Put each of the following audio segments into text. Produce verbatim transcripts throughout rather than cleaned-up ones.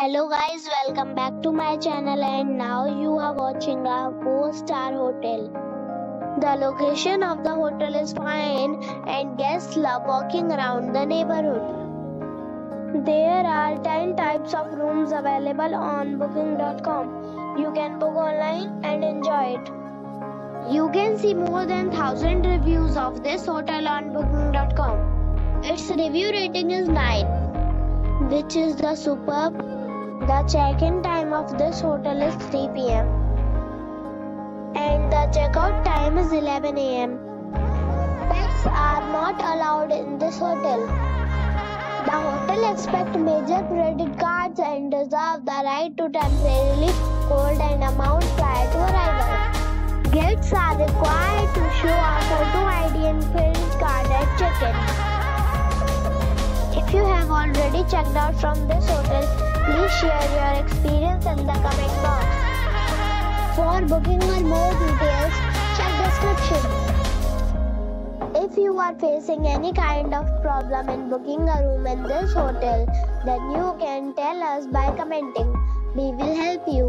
Hello guys, welcome back to my channel, and now you are watching a four star hotel. The location of the hotel is fine and guests love walking around the neighborhood. There are ten types of rooms available on booking dot com. You can book online and enjoy it. You can see more than one thousand reviews of this hotel on booking dot com. Its review rating is nine, which is the superb. The check-in time of this hotel is three p m and the checkout time is eleven a m Pets are not allowed in this hotel. The hotel accepts major credit cards and reserves the right to temporarily hold an amount prior to arrival. Guests are required to show a photo I D and credit card at check-in. If you have already checked out from this hotel, please share your experience in the comment box. For booking or more details, check description. If you are facing any kind of problem in booking a room in this hotel, then you can tell us by commenting. We will help you.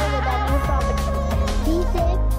with a new property. Be safe.